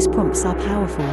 These prompts are powerful.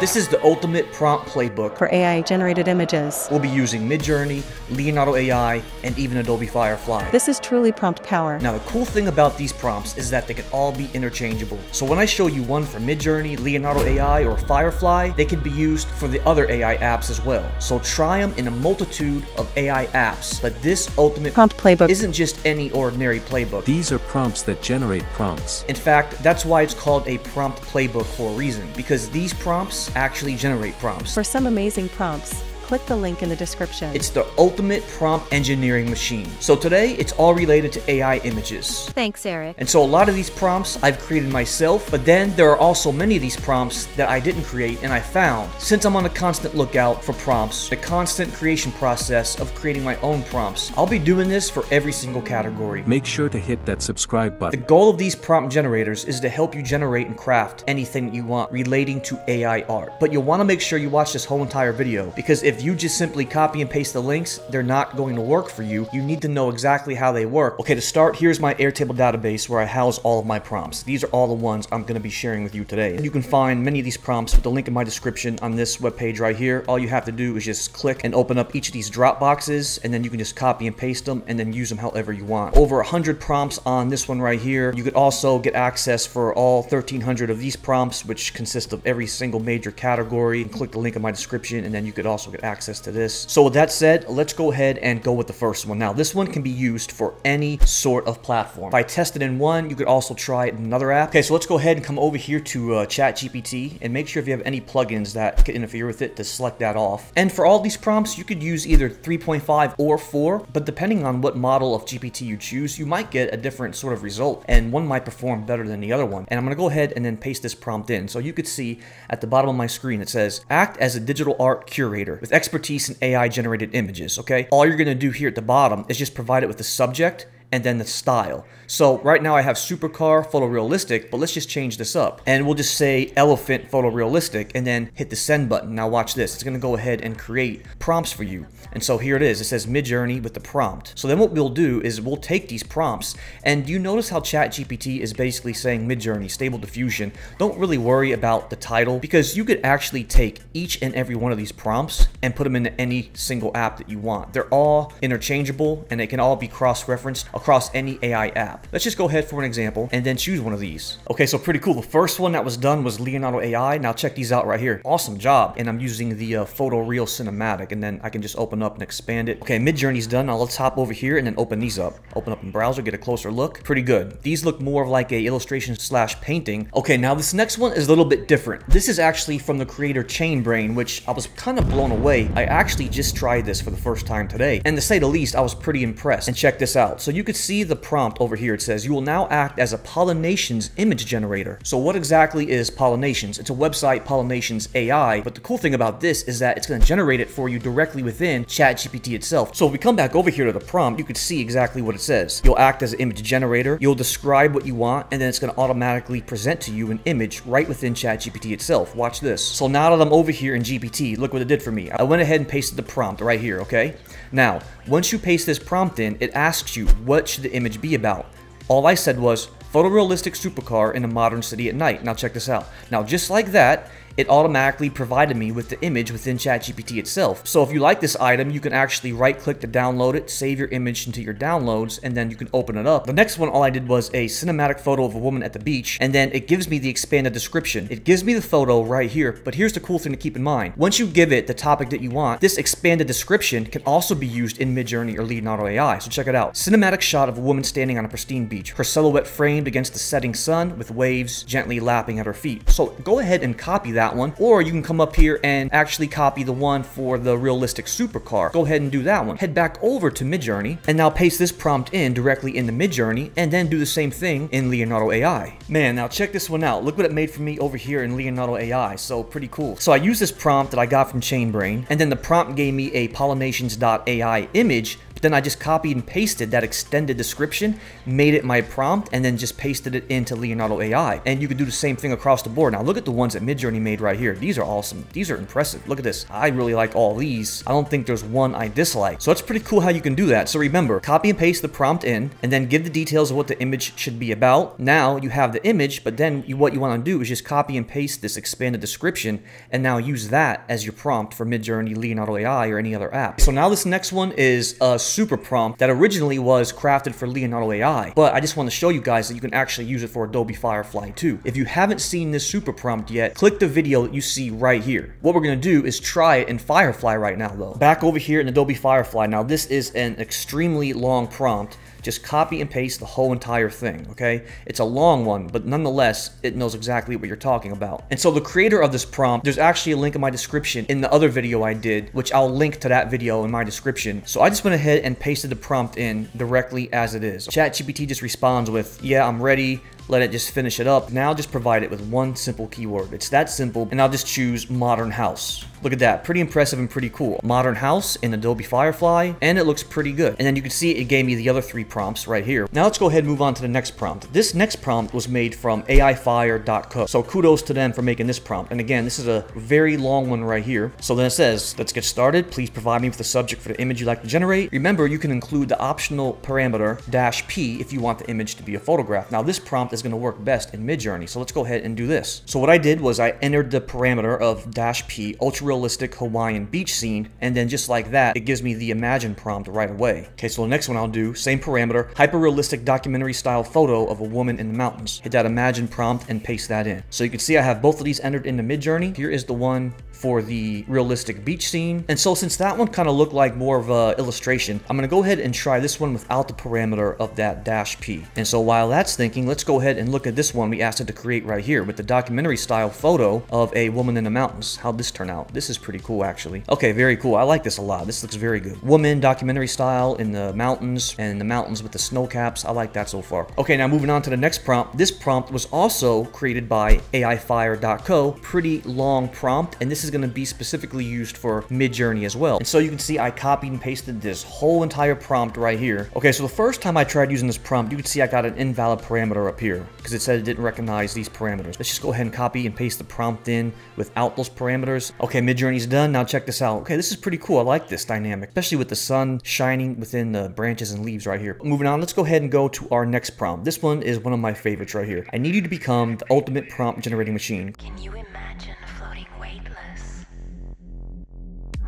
This is the ultimate prompt playbook for AI-generated images. We'll be using Midjourney, Leonardo AI, and even Adobe Firefly. This is truly prompt power. Now, the cool thing about these prompts is that they can all be interchangeable. So when I show you one for Midjourney, Leonardo AI, or Firefly, they can be used for the other AI apps as well. So try them in a multitude of AI apps. But this ultimate prompt playbook isn't just any ordinary playbook. These are prompts that generate prompts. In fact, that's why it's called a prompt playbook for a reason, because these prompts actually generate prompts. For some amazing prompts, click the link in the description. It's the ultimate prompt engineering machine. So today, it's all related to AI images. Thanks, Eric. And so a lot of these prompts I've created myself, but then there are also many of these prompts that I didn't create and I found. Since I'm on a constant lookout for prompts, the constant creation process of creating my own prompts, I'll be doing this for every single category. Make sure to hit that subscribe button. The goal of these prompt generators is to help you generate and craft anything that you want relating to AI art. But you'll want to make sure you watch this whole entire video, because if you just simply copy and paste the links, they're not going to work for you. You need to know exactly how they work. Okay, to start, here's my Airtable database where I house all of my prompts. These are all the ones I'm going to be sharing with you today. You can find many of these prompts with the link in my description on this webpage right here. All you have to do is just click and open up each of these drop boxes, and then you can just copy and paste them and then use them however you want. Over 100 prompts on this one right here. You could also get access for all 1,300 of these prompts, which consist of every single major category. You can click the link in my description, and then you could also get access to this. So with that said, let's go ahead and go with the first one. Now, this one can be used for any sort of platform. If I test it in one, you could also try it in another app. Okay, so let's go ahead and come over here to ChatGPT and make sure if you have any plugins that could interfere with it to select that off. And for all these prompts, you could use either 3.5 or 4, but depending on what model of GPT you choose, you might get a different sort of result, and one might perform better than the other one. And I'm gonna go ahead and then paste this prompt in. So you could see at the bottom of my screen, it says, act as a digital art curator with expertise in AI-generated images, okay? All you're gonna do here at the bottom is just provide it with the subject and then the style. So right now I have supercar photorealistic, but let's just change this up. And we'll just say elephant photorealistic and then hit the send button. Now watch this, it's gonna go ahead and create prompts for you. And so here it is, it says Midjourney with the prompt. So then what we'll do is we'll take these prompts, and you notice how ChatGPT is basically saying Midjourney, Stable Diffusion. Don't really worry about the title, because you could actually take each and every one of these prompts and put them into any single app that you want. They're all interchangeable and they can all be cross-referenced across any AI app. Let's just go ahead for an example and then choose one of these. Okay, so pretty cool. The first one that was done was Leonardo AI. Now check these out right here. Awesome job. And I'm using the photoreal cinematic, and then I can just open up and expand it. Okay, Midjourney's done. Now let's hop over here and then open these up. Open up in browser, get a closer look. Pretty good. These look more of like a illustration / painting. Okay, now this next one is a little bit different. This is actually from the creator Chainbrain, which I was kind of blown away. I actually just tried this for the first time today, and to say the least, I was pretty impressed. And check this out. So you could see the prompt over here. It says you will now act as a pollinations image generator. So what exactly is pollinations? It's a website, pollinations AI, but the cool thing about this is that it's going to generate it for you directly within ChatGPT itself. So if we come back over here to the prompt, you could see exactly what it says. You'll act as an image generator, you'll describe what you want, and then it's going to automatically present to you an image right within ChatGPT itself. Watch this. So now that I'm over here in GPT, look what it did for me. I went ahead and pasted the prompt right here, okay? Now, once you paste this prompt in, it asks you, what should the image be about? All I said was, photorealistic supercar in a modern city at night. Now check this out. Now just like that, it automatically provided me with the image within ChatGPT itself. So if you like this item, you can actually right click to download it, save your image into your downloads, and then you can open it up. The next one, all I did was a cinematic photo of a woman at the beach, and then it gives me the expanded description. It gives me the photo right here, but here's the cool thing to keep in mind. Once you give it the topic that you want, this expanded description can also be used in Midjourney or Leonardo AI. So check it out. Cinematic shot of a woman standing on a pristine beach, her silhouette framed against the setting sun with waves gently lapping at her feet. So go ahead and copy that one, or you can come up here and actually copy the one for the realistic supercar. Go ahead and do that one. Head back over to Midjourney and now paste this prompt in directly into Midjourney, and then do the same thing in Leonardo AI. Man, now check this one out. Look what it made for me over here in Leonardo AI. So pretty cool. So I used this prompt that I got from Chainbrain, and then the prompt gave me a pollinations.ai image. Then I just copied and pasted that extended description, made it my prompt, and then just pasted it into Leonardo AI. And you can do the same thing across the board. Now look at the ones that Midjourney made right here. These are awesome. These are impressive. Look at this. I really like all these. I don't think there's one I dislike. So that's pretty cool how you can do that. So remember, copy and paste the prompt in, and then give the details of what the image should be about. Now you have the image, but then what you want to do is just copy and paste this expanded description, and now use that as your prompt for Midjourney, Leonardo AI, or any other app. So now this next one is a super prompt that originally was crafted for Leonardo AI, but I just want to show you guys that you can actually use it for Adobe Firefly too. If you haven't seen this super prompt yet, click the video that you see right here. What we're going to do is try it in Firefly right now though. Back over here in Adobe Firefly. Now this is an extremely long prompt. Just copy and paste the whole entire thing, okay? It's a long one, but nonetheless, it knows exactly what you're talking about. And so the creator of this prompt, there's actually a link in my description in the other video I did, which I'll link to that video in my description. So I just went ahead and pasted the prompt in directly as it is. ChatGPT just responds with, yeah, I'm ready. Let it just finish it up. Now just provide it with one simple keyword. It's that simple. And I'll just choose modern house. Look at that. Pretty impressive and pretty cool. Modern house in Adobe Firefly. And it looks pretty good. And then you can see it gave me the other three prompts right here. Now let's go ahead and move on to the next prompt. This next prompt was made from AIfire.co. So kudos to them for making this prompt. And again, this is a very long one right here. So then it says, let's get started. Please provide me with the subject for the image you'd like to generate. Remember, you can include the optional parameter -p if you want the image to be a photograph. Now this prompt is going to work best in Midjourney. So let's go ahead and do this. So what I did was I entered the parameter of -p ultra realistic Hawaiian beach scene. And then just like that, it gives me the imagine prompt right away. Okay. So the next one I'll do, same parameter, hyper realistic documentary style photo of a woman in the mountains. Hit that imagine prompt and paste that in. So you can see I have both of these entered into Midjourney. Here is the one for the realistic beach scene. And so since that one kind of looked like more of a illustration, I'm going to go ahead and try this one without the parameter of that -p. And so while that's thinking, let's go ahead and look at this one we asked it to create right here with the documentary style photo of a woman in the mountains. How'd this turn out? This is pretty cool actually. Okay, very cool. I like this a lot. This looks very good. Woman documentary style in the mountains and the mountains with the snow caps. I like that so far. Okay, now moving on to the next prompt. This prompt was also created by AIfire.co. Pretty long prompt, and this is going to be specifically used for Midjourney as well. And so you can see I copied and pasted this whole entire prompt right here. Okay, so the first time I tried using this prompt, you can see I got an invalid parameter up here, because it said it didn't recognize these parameters. Let's just go ahead and copy and paste the prompt in without those parameters. Okay, Midjourney's done. Now check this out. Okay, this is pretty cool. I like this dynamic, especially with the sun shining within the branches and leaves right here. Moving on, let's go ahead and go to our next prompt. This one is one of my favorites right here. I need you to become the ultimate prompt generating machine. Can you imagine floating weightless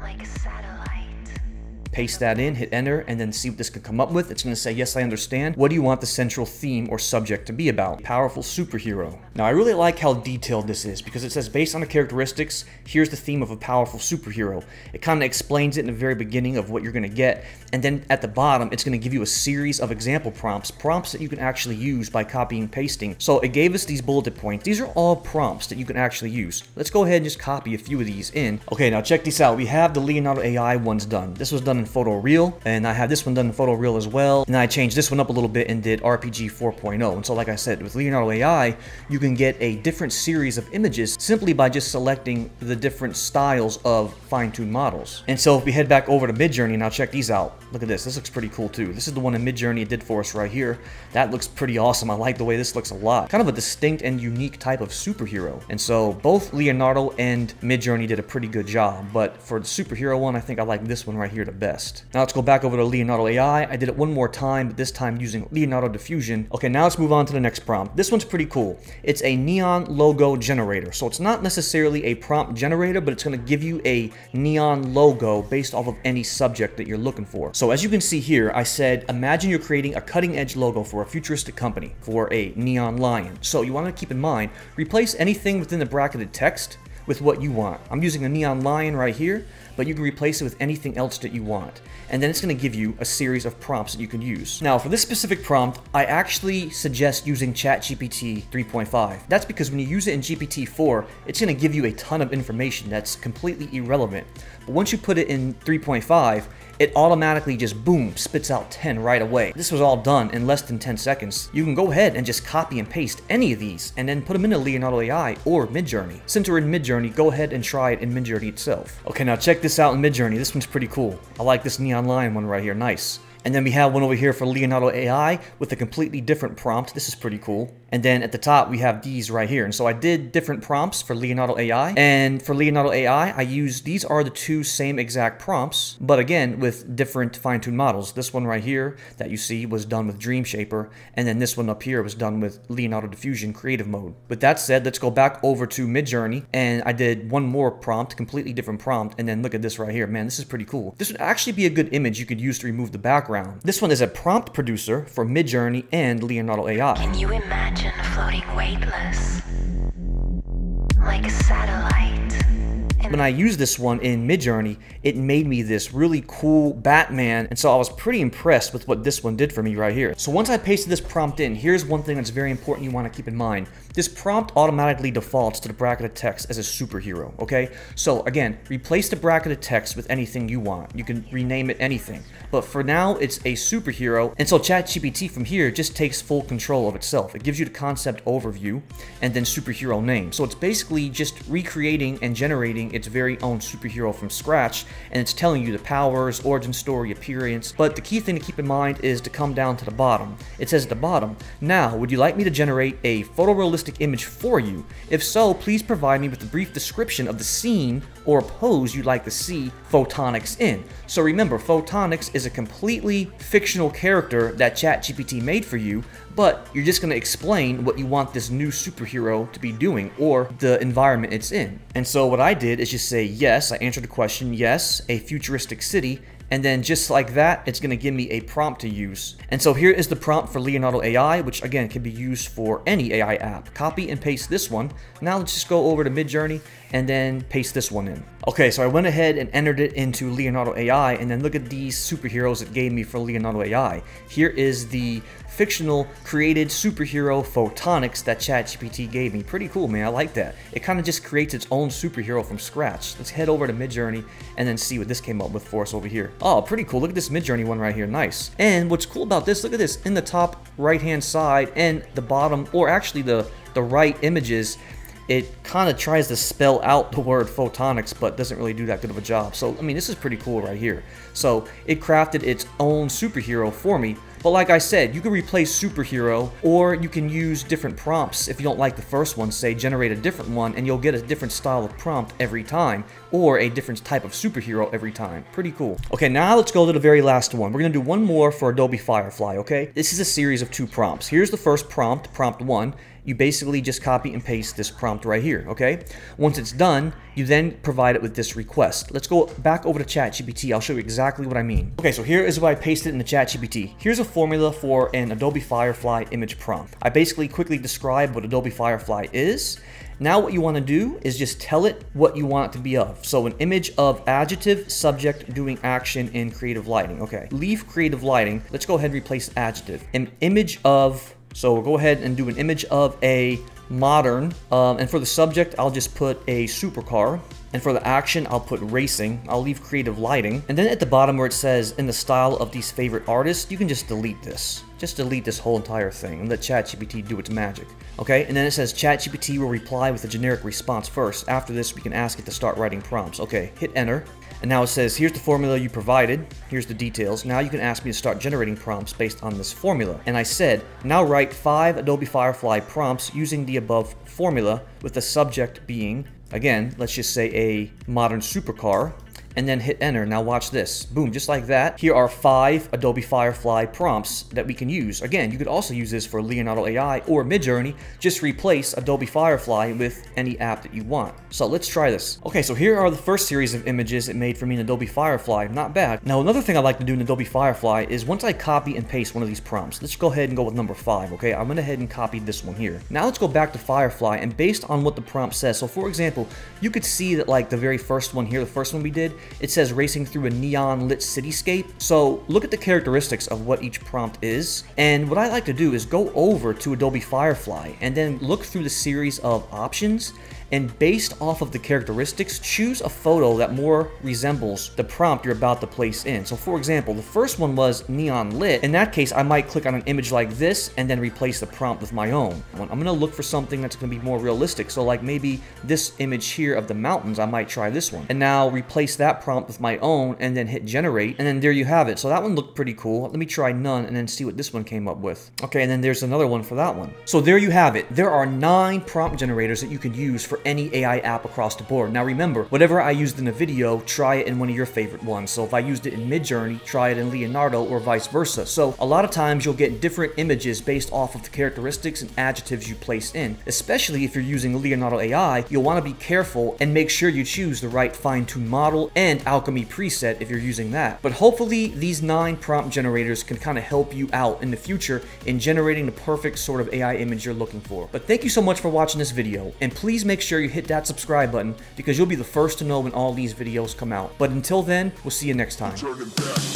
like a satellite? Paste that in, hit enter, and then see what this could come up with. It's going to say, yes, I understand. What do you want the central theme or subject to be about? Powerful superhero. Now, I really like how detailed this is because it says, based on the characteristics, here's the theme of a powerful superhero. It kind of explains it in the very beginning of what you're going to get. And then at the bottom, it's going to give you a series of example prompts that you can actually use by copying and pasting. So it gave us these bulleted points. These are all prompts that you can actually use. Let's go ahead and just copy a few of these in. Okay, now check this out. We have the Leonardo AI ones done. This was done in Photoreal, and I have this one done in Photoreal as well, and I changed this one up a little bit and did RPG 4.0. and so like I said, with Leonardo AI you can get a different series of images simply by just selecting the different styles of fine-tuned models. And so if we head back over to Midjourney, now check these out. Look at this. This looks pretty cool too. This is the one in Midjourney it did for us right here. That looks pretty awesome. I like the way this looks a lot. Kind of a distinct and unique type of superhero. And so both Leonardo and Midjourney did a pretty good job, but for the superhero one, I think I like this one right here the best. Now let's go back over to Leonardo AI. I did it one more time, but this time using Leonardo Diffusion. Okay, now let's move on to the next prompt. This one's pretty cool. It's a neon logo generator. So it's not necessarily a prompt generator, but it's going to give you a neon logo based off of any subject that you're looking for. So as you can see here, I said, imagine you're creating a cutting edge logo for a futuristic company, for a neon lion. So you want to keep in mind, replace anything within the bracketed text with what you want. I'm using a neon lion right here, but you can replace it with anything else that you want. And then it's going to give you a series of prompts that you can use. Now for this specific prompt, I actually suggest using ChatGPT 3.5. That's because when you use it in GPT-4, it's going to give you a ton of information that's completely irrelevant. But once you put it in 3.5, it automatically just boom, spits out 10 right away. This was all done in less than 10 seconds. You can go ahead and just copy and paste any of these and then put them into Leonardo AI or Midjourney. Since we're in Midjourney, go ahead and try it in Midjourney itself. Okay, now check this out in Midjourney. This one's pretty cool. I like this neon lion one right here. Nice. And then we have one over here for Leonardo AI with a completely different prompt. This is pretty cool. And then at the top, we have these right here. And so I did different prompts for Leonardo AI. And for Leonardo AI, I used, these are the two same exact prompts, but again, with different fine-tuned models. This one right here that you see was done with Dreamshaper. And then this one up here was done with Leonardo Diffusion creative mode. With that said, let's go back over to Midjourney. And I did one more prompt, completely different prompt. And then look at this right here. Man, this is pretty cool. This would actually be a good image you could use to remove the background. This one is a prompt producer for Midjourney and Leonardo AI. Can you imagine floating weightless like a satellite? When I used this one in Midjourney, it made me this really cool Batman, and so I was pretty impressed with what this one did for me right here. So once I pasted this prompt in, here's one thing that's very important you want to keep in mind. This prompt automatically defaults to the bracketed text as a superhero, okay? So again, replace the bracketed text with anything you want. You can rename it anything, but for now, it's a superhero, and so ChatGPT from here just takes full control of itself. It gives you the concept overview and then superhero name. So it's basically just recreating and generating its very own superhero from scratch, and it's telling you the powers, origin story, appearance. But the key thing to keep in mind is to come down to the bottom. It says at the bottom, now, would you like me to generate a photorealistic image for you? If so, please provide me with a brief description of the scene or pose you'd like to see Photonics in. So remember, Photonics is a completely fictional character that ChatGPT made for you, but you're just going to explain what you want this new superhero to be doing or the environment it's in. And so what I did is just say, yes, I answered the question, yes, a futuristic city. And then just like that, it's going to give me a prompt to use. And so here is the prompt for Leonardo AI, which again can be used for any AI app. Copy and paste this one. Now let's just go over to Midjourney and then paste this one in. Okay, so I went ahead and entered it into Leonardo AI, and then look at these superheroes it gave me for Leonardo AI. Here is the fictional created superhero Photonics that ChatGPT gave me. Pretty cool, man. I like that. It kind of just creates its own superhero from scratch. Let's head over to Midjourney and then see what this came up with for us over here. Oh, pretty cool. Look at this Midjourney one right here. Nice. And what's cool about this, look at this, in the top right-hand side and the bottom, or actually the right images, it kind of tries to spell out the word Photonics, but doesn't really do that good of a job. So, I mean, this is pretty cool right here. So it crafted its own superhero for me. But like I said, you can replace superhero, or you can use different prompts. If you don't like the first one, say generate a different one, and you'll get a different style of prompt every time, or a different type of superhero every time. Pretty cool. Okay, now let's go to the very last one. We're gonna do one more for Adobe Firefly, okay? This is a series of two prompts. Here's the first prompt, prompt one. You basically just copy and paste this prompt right here, okay? Once it's done, you then provide it with this request. Let's go back over to ChatGPT. I'll show you exactly what I mean. Okay, so here is what I pasted in the ChatGPT. Here's a formula for an Adobe Firefly image prompt. I basically quickly describe what Adobe Firefly is. Now what you want to do is just tell it what you want it to be of. So an image of adjective, subject, doing action, in creative lighting. Okay, leave creative lighting. Let's go ahead and replace adjective. An image of, so we'll go ahead and do an image of a modern, and for the subject, I'll just put a supercar. And for the action, I'll put racing. I'll leave creative lighting. And then at the bottom where it says, in the style of these favorite artists, you can just delete this. Just delete this whole entire thing and let ChatGPT do its magic. Okay, and then it says ChatGPT will reply with a generic response first. After this, we can ask it to start writing prompts. Okay, hit enter. And now it says, here's the formula you provided. Here's the details. Now you can ask me to start generating prompts based on this formula. And I said, now write 5 Adobe Firefly prompts using the above formula, with the subject being, again, let's just say a modern supercar, and then hit enter. Now watch this. Boom, just like that. Here are 5 Adobe Firefly prompts that we can use. Again, you could also use this for Leonardo AI or Midjourney. Just replace Adobe Firefly with any app that you want. So let's try this. Okay, so here are the first series of images it made for me in Adobe Firefly. Not bad. Now, another thing I like to do in Adobe Firefly is once I copy and paste one of these prompts, let's go ahead and go with number 5, okay? I went ahead and copied this one here. Now let's go back to Firefly, and based on what the prompt says, so for example, you could see that like the very first one here, the first one we did, it says racing through a neon lit cityscape. So look at the characteristics of what each prompt is. And what I like to do is go over to Adobe Firefly and then look through the series of options and based off of the characteristics, choose a photo that more resembles the prompt you're about to place in. So for example, the first one was neon lit. In that case, I might click on an image like this and then replace the prompt with my own. I'm going to look for something that's going to be more realistic. So like maybe this image here of the mountains, I might try this one and now replace that prompt with my own and then hit generate. And then there you have it. So that one looked pretty cool. Let me try none and then see what this one came up with. Okay. And then there's another one for that one. So there you have it. There are 9 prompt generators that you can use for any AI app across the board. Now remember, whatever I used in a video, try it in one of your favorite ones. So if I used it in Midjourney, try it in Leonardo or vice versa. So a lot of times you'll get different images based off of the characteristics and adjectives you place in. Especially if you're using Leonardo AI, you'll want to be careful and make sure you choose the right fine-tuned model and alchemy preset if you're using that. But hopefully these 9 prompt generators can kind of help you out in the future in generating the perfect sort of AI image you're looking for. But thank you so much for watching this video, and please make sure you hit that subscribe button because you'll be the first to know when all these videos come out. But until then, we'll see you next time.